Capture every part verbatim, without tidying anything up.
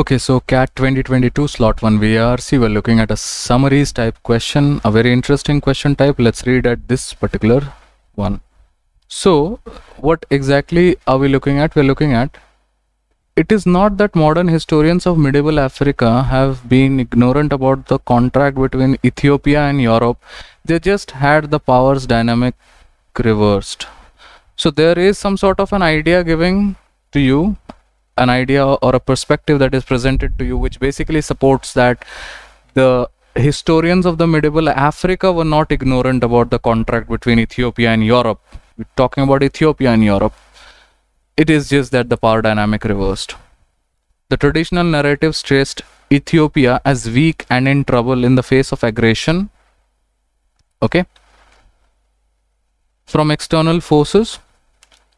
Okay, so C A T twenty twenty-two slot one V R C, we're looking at a summaries type question, a very interesting question type. Let's read at this particular one. So what exactly are we looking at? We're looking at, it is not that modern historians of medieval Africa have been ignorant about the contract between Ethiopia and Europe. They just had the powers dynamic reversed. So there is some sort of an idea giving to you, an idea or a perspective that is presented to you, which basically supports that the historians of the medieval Africa were not ignorant about the contract between Ethiopia and Europe. We're talking about Ethiopia and Europe. It is just that the power dynamic reversed. The traditional narrative stressed Ethiopia as weak and in trouble in the face of aggression, okay, from external forces.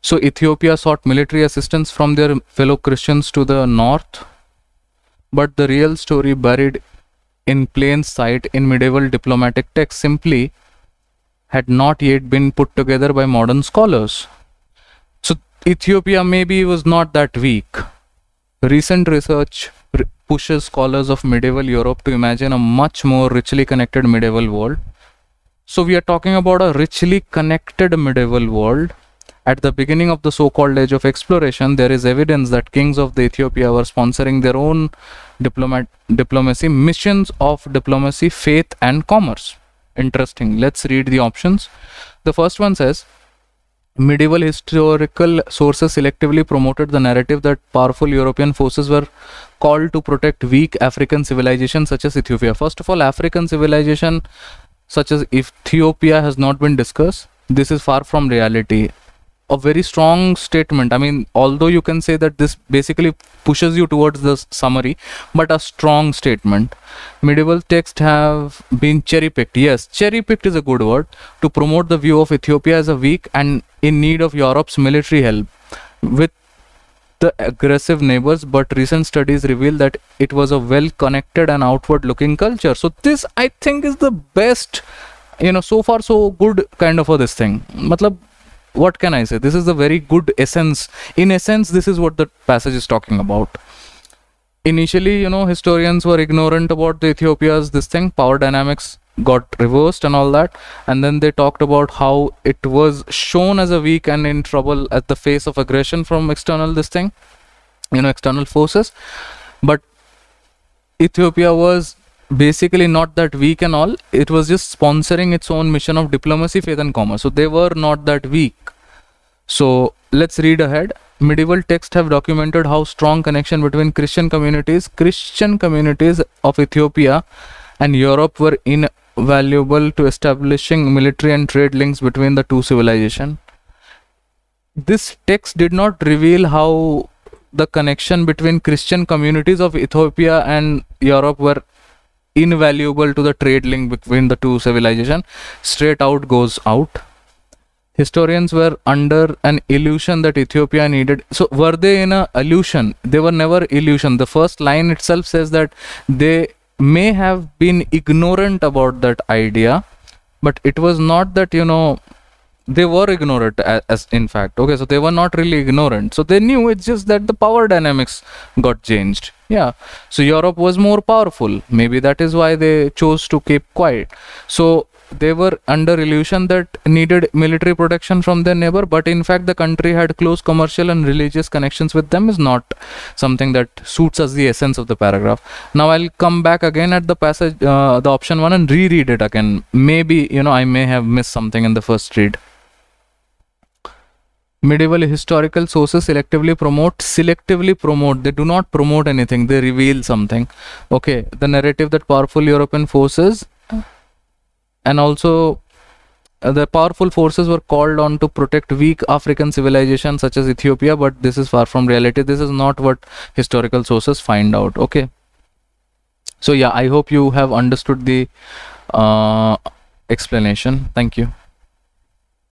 So Ethiopia sought military assistance from their fellow Christians to the north, but the real story buried in plain sight in medieval diplomatic texts simply had not yet been put together by modern scholars. So Ethiopia maybe was not that weak. Recent research pushes scholars of medieval Europe to imagine a much more richly connected medieval world. So we are talking about a richly connected medieval world. At the beginning of the so-called Age of Exploration, there is evidence that kings of the Ethiopia were sponsoring their own diplomat diplomacy, missions of diplomacy, faith and commerce. Interesting. Let's read the options. The first one says, medieval historical sources selectively promoted the narrative that powerful European forces were called to protect weak African civilizations such as Ethiopia. First of all, African civilization such as Ethiopia has not been discussed. This is far from reality. A very strong statement. I mean, although you can say that this basically pushes you towards the summary, but a strong statement. Medieval texts have been cherry-picked. Yes, cherry-picked is a good word to promote the view of Ethiopia as a weak and in need of Europe's military help with the aggressive neighbors, but recent studies reveal that it was a well-connected and outward-looking culture. So this, I think, is the best, you know, so far so good kind of a this thing. Matlab, what can I say? This is the very good essence. In essence, this is what the passage is talking about. Initially, you know, historians were ignorant about the Ethiopia's this thing. Power dynamics got reversed and all that. And then they talked about how it was shown as a weak and in trouble at the face of aggression from external this thing, you know, external forces. But Ethiopia was basically not that weak and all. It was just sponsoring its own mission of diplomacy, faith and commerce. So they were not that weak. So let's read ahead. Medieval texts have documented how strong connection between Christian communities, Christian communities of Ethiopia and Europe were invaluable to establishing military and trade links between the two civilizations. This text did not reveal how the connection between Christian communities of Ethiopia and Europe were invaluable to the trade link between the two civilizations. Straight out goes out. Historians were under an illusion that Ethiopia needed. So were they in a illusion? They were never illusion. The first line itself says that they may have been ignorant about that idea, but it was not that, you know, they were ignorant as, as in fact. Okay, so they were not really ignorant. So they knew, it's just that the power dynamics got changed. Yeah, so Europe was more powerful. Maybe that is why they chose to keep quiet. So they were under illusion that needed military protection from their neighbor, but in fact the country had close commercial and religious connections with them is not something that suits us the essence of the paragraph. Now I'll come back again at the passage, uh, the option one, and reread it again. Maybe, you know, I may have missed something in the first read. Medieval historical sources selectively promote, selectively promote, they do not promote anything, they reveal something. Okay, the narrative that powerful European forces and also uh, the powerful forces were called on to protect weak African civilizations such as Ethiopia, but this is far from reality. This is not what historical sources find out. Okay, so yeah, I hope you have understood the uh, explanation. Thank you.